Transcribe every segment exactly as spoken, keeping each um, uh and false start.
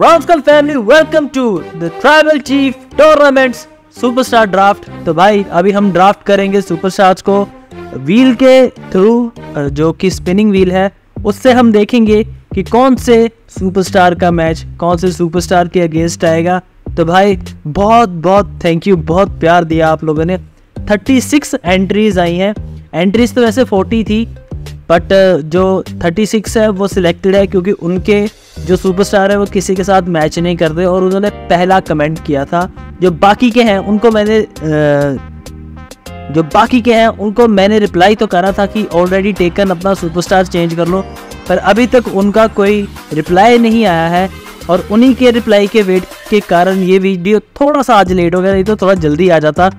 Brown Skull family welcome to the tribal chief tournaments superstar draft. तो भाई अभी हम ड्राफ्ट करेंगे सुपरस्टार्स को व्हील के थ्रू, जो कि स्पिनिंग व्हील है, उससे हम देखेंगे कि कौन से सुपरस्टार का मैच कौन से सुपरस्टार के अगेंस्ट आएगा। तो भाई बहुत बहुत थैंक यू, बहुत प्यार दिया आप लोगों ने। थर्टी सिक्स एंट्रीज आई हैं। एंट्रीज तो वैसे फोर्टी थी, बट जो थर्टी सिक्स है वो सिलेक्टेड है क्योंकि उनके जो सुपरस्टार है वो किसी के साथ मैच नहीं कर रहे और उन्होंने पहला कमेंट किया था। जो बाकी के हैं उनको मैंने जो बाकी के हैं उनको मैंने रिप्लाई तो करा था कि ऑलरेडी टेकन अपना सुपरस्टार चेंज कर लो, पर अभी तक उनका कोई रिप्लाई नहीं आया है और उन्हीं के रिप्लाई के वेट के कारण ये वीडियो थोड़ा सा आज लेट हो गया, नहीं तो थोड़ा जल्दी आ जाता।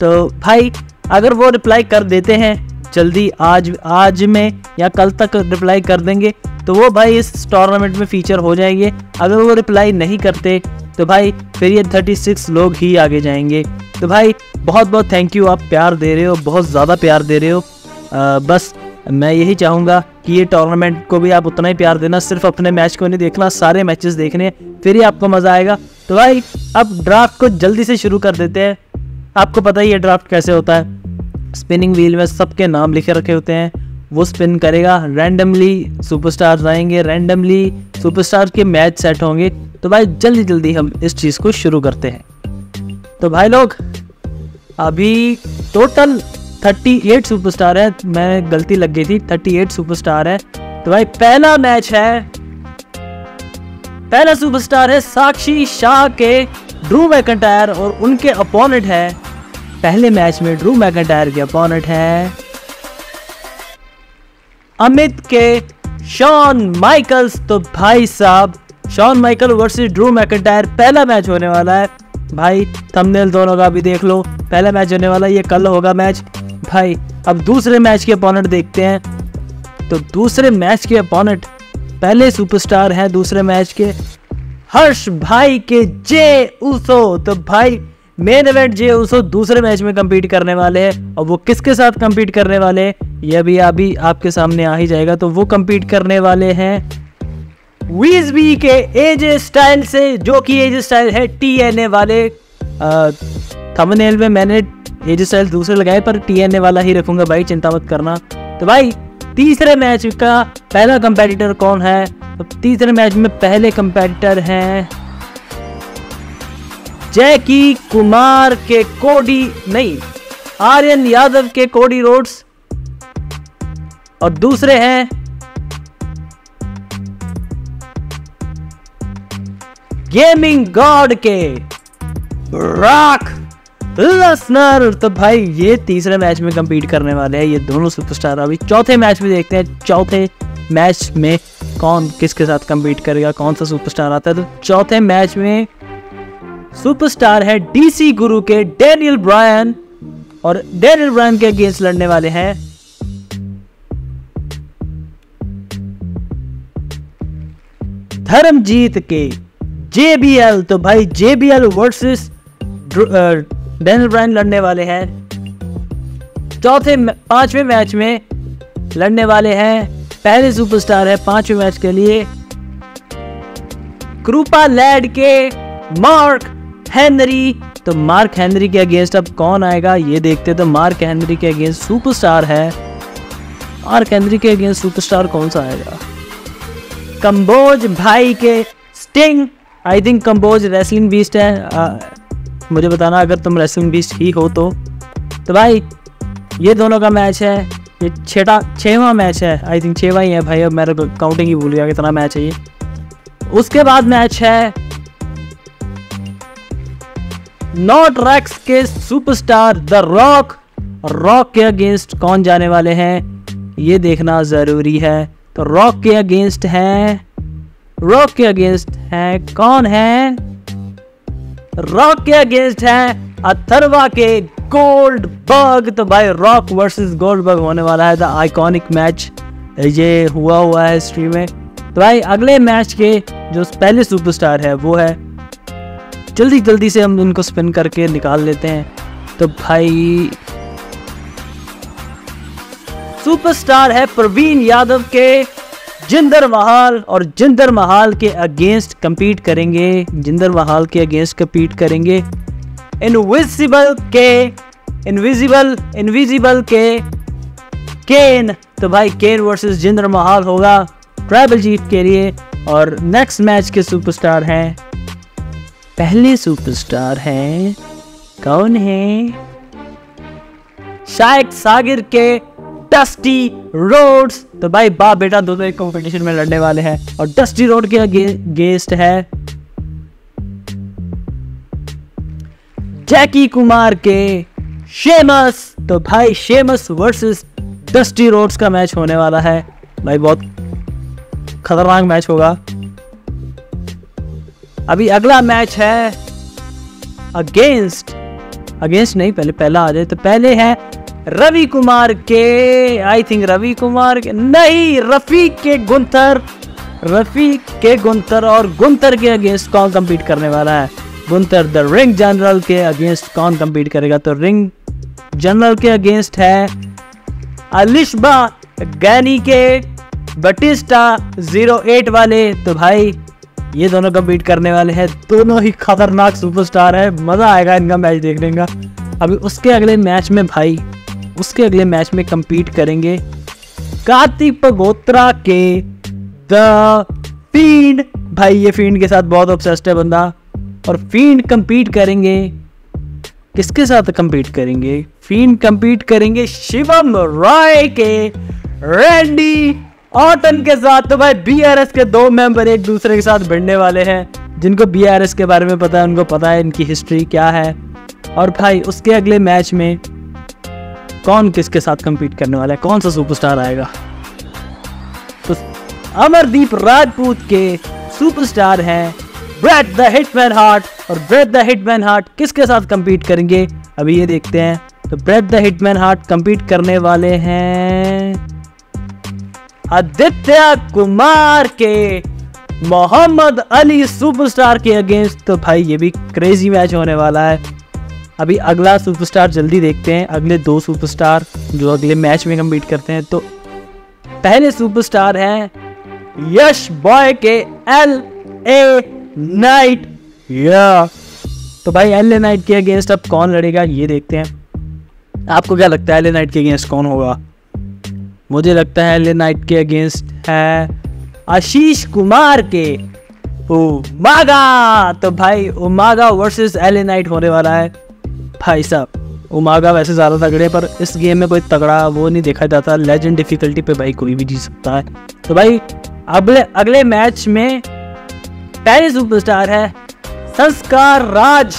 तो भाई अगर वो रिप्लाई कर देते हैं जल्दी, आज आज में या कल तक रिप्लाई कर देंगे तो वो भाई इस टूर्नामेंट में फीचर हो जाएंगे। अगर वो रिप्लाई नहीं करते तो भाई फिर ये थर्टी सिक्स लोग ही आगे जाएंगे। तो भाई बहुत बहुत थैंक यू, आप प्यार दे रहे हो, बहुत ज़्यादा प्यार दे रहे हो। आ, बस मैं यही चाहूँगा कि ये टूर्नामेंट को भी आप उतना ही प्यार देना, सिर्फ अपने मैच को नहीं देखना, सारे मैचेस देखने, फिर ही आपको मज़ा आएगा। तो भाई अब ड्राफ्ट को जल्दी से शुरू कर देते हैं। आपको पता ही है ड्राफ्ट कैसे होता है। स्पिनिंग व्हील में सबके नाम लिखे रखे होते हैं, वो स्पिन करेगा, रैंडमली सुपरस्टार्स आएंगे, रैंडमली सुपरस्टार के मैच सेट होंगे। तो भाई जल्दी जल्दी हम इस चीज़ को शुरू करते हैं। तो भाई लोग अभी टोटल थर्टी एट सुपरस्टार है, मैं गलती लग गई थी, थर्टी एट सुपरस्टार है। तो भाई पहला मैच है, पहला सुपरस्टार है साक्षी शाह के ड्रू मैकइंटायर और उनके अपोनेंट है, पहले मैच में ड्रू मैकइंटायर के अपोनेंट है अमित के शॉन माइकल्स। तो भाई साहब Shawn Michael versus Drew McIntyre पहला मैच होने वाला है। भाई थंबनेल दोनों का भी देख लो, पहला मैच होने वाला है, ये कल होगा मैच। भाई अब दूसरे मैच के अपोनेंट देखते हैं। तो दूसरे मैच के अपोनेंट पहले सुपरस्टार हैं दूसरे मैच के, हर्ष भाई के जे उसो। तो भाई मेन इवेंट जे उसो दूसरे मैच में कम्पीट करने वाले हैं और वो किसके साथ कम्पीट करने वाले हैं यह भी अभी आपके सामने आ ही जाएगा। तो वो कम्पीट करने वाले हैं वीएसबी के एजे स्टाइल से, जो कि एजे स्टाइल है टीएनए वाले। थंबनेल में मैंने एजे स्टाइल दूसरे लगाए पर टीएनए वाला ही रखूंगा भाई, चिंता मत करना। तो भाई तीसरे मैच का पहला कंपेटिटर कौन है? तो तीसरे मैच में पहले कंपेटिटर हैं जैकी कुमार के कोडी, नहीं, आर्यन यादव के कोडी रोड्स और दूसरे हैं गेमिंग गॉड के ब्रॉक लेसनर। तो भाई ये तीसरे मैच में कम्पीट करने वाले हैं ये दोनों सुपरस्टार। अभी चौथे मैच में देखते हैं चौथे मैच में कौन किसके साथ कम्पीट करेगा, कौन सा सुपरस्टार आता है। तो चौथे मैच में सुपरस्टार है डीसी गुरु के डेनियल ब्रायन और डेनियल ब्रायन के अगेंस्ट लड़ने वाले हैं धर्मजीत के जेबीएल। तो भाई जेबीएल वर्सेस डेनियल ब्रायन लड़ने वाले हैं। चौथे पांचवें मैच में लड़ने वाले हैं, पहले सुपरस्टार है पांचवें मैच के लिए कृपा लैड के मार्क हेनरी। तो मार्क हेनरी के अगेंस्ट अब कौन आएगा ये देखते। तो मार्क हेनरी के अगेंस्ट सुपरस्टार है, मार्क हेनरी के अगेंस्ट सुपरस्टार कौन सा आएगा? कंबोज भाई के Sting. I think Kamboj wrestling beast है, आ, मुझे बताना अगर तुम रेसलिंग बीस्ट ही हो तो। तो भाई ये दोनों का मैच है, ये छठा छवा मैच है, आई थिंक छवा ही है भाई, अब मेरा काउंटिंग ही भूल गया कितना मैच है ये। उसके बाद मैच है नॉट रैक्स के सुपरस्टार द रॉक, रॉक के अगेंस्ट कौन जाने वाले हैं ये देखना जरूरी है। तो रॉक के अगेंस्ट हैं, रॉक के अगेंस्ट हैं कौन है? रॉक के अगेंस्ट हैं अथर्वा के गोल्डबर्ग। तो भाई रॉक वर्सेस गोल्डबर्ग होने वाला है, द आइकॉनिक मैच, ये हुआ हुआ है हिस्ट्री में। तो भाई अगले मैच के जो पहले सुपरस्टार है वो है, जल्दी जल्दी से हम उनको स्पिन करके निकाल लेते हैं। तो भाई सुपरस्टार है प्रवीण यादव के जिंदर महाल और जिंदर महाल के अगेंस्ट कम्पीट करेंगे, जिंदर महाल के अगेंस्ट कम्पीट करेंगे इनविजिबल के इनविजिबल इनविजिबल के केन। तो भाई केन वर्सेस जिंदर महाल होगा ट्राइबल चीफ के लिए। और नेक्स्ट मैच के सुपरस्टार हैं, पहले सुपरस्टार हैं, कौन है? शायद सागर के डस्टी रोड्स। तो भाई बाप बेटा दोनों एक कंपटीशन में लड़ने वाले हैं और डस्टी रोड के गेस्ट है जैकी कुमार के शेमस। तो भाई शेमस वर्सेस डस्टी रोड्स का मैच होने वाला है। भाई बहुत खतरनाक मैच होगा। अभी अगला मैच है अगेंस्ट अगेंस्ट नहीं पहले पहला आ जाए तो पहले है रवि कुमार के आई थिंक रवि कुमार के नहीं रफीक के गुंथर रफीक के गुंथर और गुंथर के अगेंस्ट कौन कम्पीट करने वाला है? गुंथर द रिंग जनरल के अगेंस्ट कौन कम्पीट करेगा? तो रिंग जनरल के अगेंस्ट है अलिशबा गैनी के बटिस्टा ज़ीरो एट वाले। तो भाई ये दोनों कम्पीट करने वाले हैं, दोनों ही खतरनाक सुपरस्टार है। मज़ा आएगा इनका मैच देखने का। अभी उसके अगले मैच में भाई उसके अगले मैच में कम्पीट करेंगे कार्तिक पगोत्रा के द फींड। भाई ये फींड के साथ बहुत ऑब्सेस्ड है बंदा। और फींड कम्पीट करेंगे किसके साथ कम्पीट करेंगे? फींड कम्पीट करेंगे शिवम रॉय के रैंडी ऑटन के साथ। तो भाई बीआरएस के दो मेंबर एक दूसरे के साथ भिड़ने वाले हैं। जिनको बीआरएस के बारे में पता है उनको पता है इनकी हिस्ट्री क्या है। और भाई उसके अगले मैच में कौन किसके साथ कम्पीट करने वाला है, कौन सा सुपरस्टार आएगा? तो अमरदीप राजपूत के सुपरस्टार हैं ब्रेट द हिटमैन हार्ट। और ब्रेट द हिटमैन हार्ट किसके साथ कम्पीट करेंगे अभी ये देखते हैं। तो Bret the Hitman Hart compete करने वाले हैं आदित्य कुमार के मोहम्मद अली सुपरस्टार के अगेंस्ट। तो भाई ये भी क्रेजी मैच होने वाला है। अभी अगला सुपरस्टार जल्दी देखते हैं, अगले दो सुपरस्टार जो अगले मैच में कम्पीट करते हैं। तो पहले सुपरस्टार हैं यश बॉय के एल ए नाइट या। तो भाई एल ए नाइट के अगेंस्ट अब कौन लड़ेगा ये देखते हैं। आपको क्या लगता है एल ए नाइट के अगेंस्ट कौन होगा? मुझे लगता है एल ए नाइट के अगेंस्ट है आशीष कुमार के ओमेगा। तो भाई Omega versus L A Knight होने वाला है। भाई साहब ओमेगा वैसे ज़्यादा तगड़े पर इस गेम में कोई तगड़ा वो नहीं देखा जाता। लेजेंड डिफिकल्टी पे भाई कोई भी जीत सकता है। तो भाई अगले अगले मैच में पहले सुपरस्टार है संस्कार राज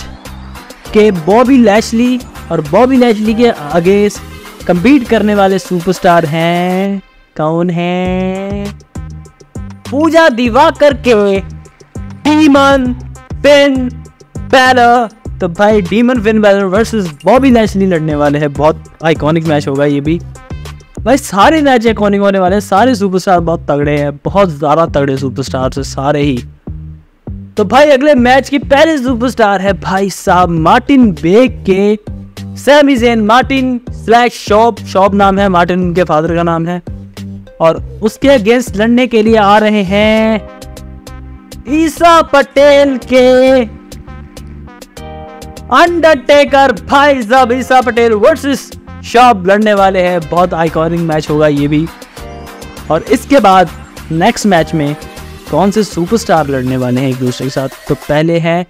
के बॉबी लैशली। और बॉबी लैशली के अगेंस्ट कम्पीट करने वाले सुपरस्टार हैं कौन है? पूजा दिवाकर के डीमन फिन बैलर। तो भाई Demon Finn Balor versus Bobby Lashley लड़ने वाले हैं। बहुत आइकॉनिक मैच होगा ये भी। भाई सारे मैच आइकॉनिक होने वाले हैं, सारे सुपरस्टार बहुत तगड़े हैं, बहुत ज़्यादा तगड़े सुपरस्टार से सारे ही। तो भाई अगले मैच की पहले सुपरस्टार है भाई साहब मार्टिन बेक के Sami Zayn Martin slash shop shop नाम है मार्टिन, उनके फादर का नाम है। और उसके अगेंस्ट लड़ने के लिए आ रहे हैं ईसा पटेल के अंडरटेकर। भाई साहब ईसा पटेल वर्सेस शॉप लड़ने वाले हैं। बहुत आइकॉनिक मैच होगा ये भी। और इसके बाद नेक्स्ट मैच में कौन से सुपरस्टार लड़ने वाले हैं एक दूसरे के साथ? तो पहले हैं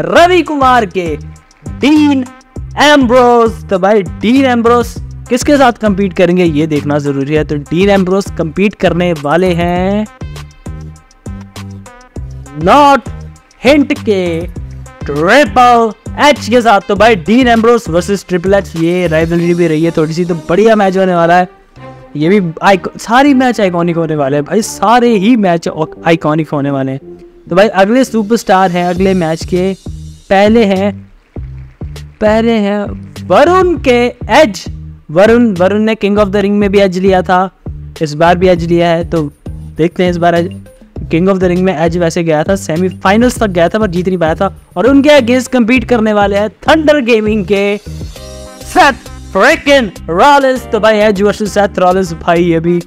रवि कुमार के डीन एम्ब्रोज। तो भाई डीन एम्ब्रोज किसके साथ कम्पीट करेंगे ये देखना जरूरी है। तो डीन एम्ब्रोज कम्पीट करने वाले हैं नॉट हिंट के ट्रिपल एच के साथ। तो भाई Dean Ambrose versus triple H ये राइवलरी भी रही है थोड़ी सी, तो बढ़िया मैच होने वाला है ये भी। सारी मैच आइकॉनिक होने वाले हैं भाई, सारे ही मैच आइकॉनिक होने वाले हैं। तो भाई अगले सुपरस्टार हैं अगले मैच के पहले हैं पहले हैं वरुण के एज। वरुण वरुण ने किंग ऑफ द रिंग में भी एज लिया था, इस बार भी एज लिया है। तो देखते हैं इस बार किंग ऑफ द रिंग में एज वैसे गया था सेमीफाइनल्स तक गया था पर जीत नहीं पाया था। और उनके अगेंस्ट कम्पीट करने वाले हैं थंडर गेमिंग के सेथ फ्रिकिन रॉलिंस। तो भाई एज वर्सेस सेथ रॉलिंस भाई ये भी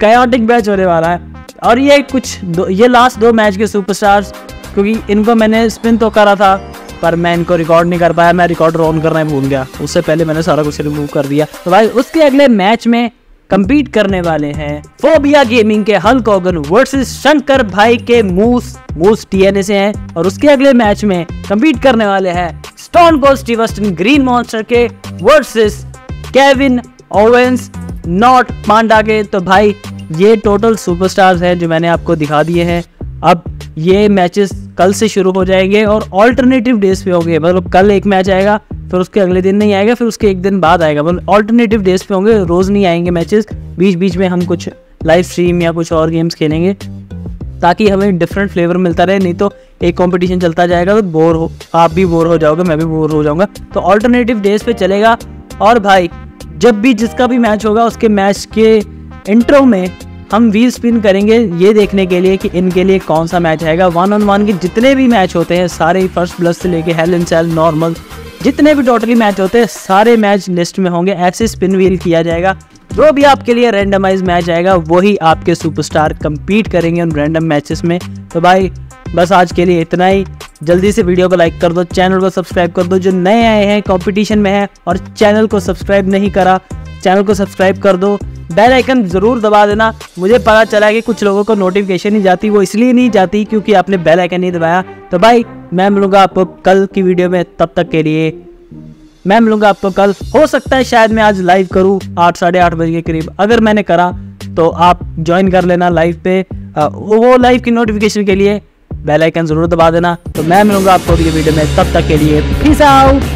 कायोटिक मैच होने वाला है। और ये कुछ दो, ये लास्ट दो मैच के सुपरस्टार्स, क्योंकि इनको मैंने स्पिन तो करा था पर मैं इनको रिकॉर्ड नहीं कर पाया, मैं रिकॉर्डर ऑन करना भूल गया, उससे पहले मैंने सारा कुछ रिमूव कर दिया। तो भाई उसके अगले मैच में कम्पीट करने वाले हैं फोबिया गेमिंग के हल्क होगन वर्सेस शंकर भाई के मूस मूस टीएनए से हैं, और उसके अगले मैच में कम्पीट करने वाले हैं Stone Cold Steve Austin green monster के versus Kevin Owens not panda के। तो भाई ये टोटल सुपरस्टार्स हैं जो मैंने आपको दिखा दिए हैं। अब ये मैचेस कल से शुरू हो जाएंगे और ऑल्टरनेटिव डेज पे होंगे, मतलब कल एक मैच आएगा फिर उसके अगले दिन नहीं आएगा फिर उसके एक दिन बाद आएगा, मतलब ऑल्टरनेटिव डेज पे होंगे, रोज़ नहीं आएंगे मैचेस, बीच बीच में हम कुछ लाइव स्ट्रीम या कुछ और गेम्स खेलेंगे ताकि हमें डिफरेंट फ्लेवर मिलता रहे। नहीं तो एक कंपटीशन चलता जाएगा तो बोर हो, आप भी बोर हो जाओगे, मैं भी बोर हो जाऊँगा। तो ऑल्टरनेटिव डेज पे चलेगा। और भाई जब भी जिसका भी मैच होगा उसके मैच के इंट्रो में हम व्हील स्पिन करेंगे ये देखने के लिए कि इनके लिए कौन सा मैच आएगा। वन ऑन वन के जितने भी मैच होते हैं सारे, फर्स्ट ब्लड से लेके हेल इन सेल, नॉर्मल, जितने भी टोटली मैच होते हैं सारे मैच लिस्ट में होंगे। ऐसे स्पिन व्हील किया जाएगा, जो भी आपके लिए रैंडमाइज मैच आएगा वही आपके सुपरस्टार कम्पीट करेंगे उन रैंडम मैचेस में। तो भाई बस आज के लिए इतना ही। जल्दी से वीडियो को लाइक कर दो, चैनल को सब्सक्राइब कर दो जो नए आए हैं कॉम्पिटिशन में हैं और चैनल को सब्सक्राइब नहीं करा, चैनल को सब्सक्राइब कर दो, बेल आइकन ज़रूर दबा देना। मुझे पता चला कि कुछ लोगों को नोटिफिकेशन नहीं जाती, वो इसलिए नहीं जाती क्योंकि आपने बेल आइकन नहीं दबाया। तो भाई मैं मिलूँगा आपको कल की वीडियो में, तब तक के लिए मैं मिलूँगा आपको कल। हो सकता है शायद मैं आज लाइव करूँ आठ साढ़े आठ बजे के करीब, अगर मैंने करा तो आप ज्वाइन कर लेना लाइव पे, वो लाइव की नोटिफिकेशन के लिए बेल आइकन ज़रूर दबा देना। तो मैं मिलूँगा आपको अगली वीडियो में, तब तक के लिए पीस आउट।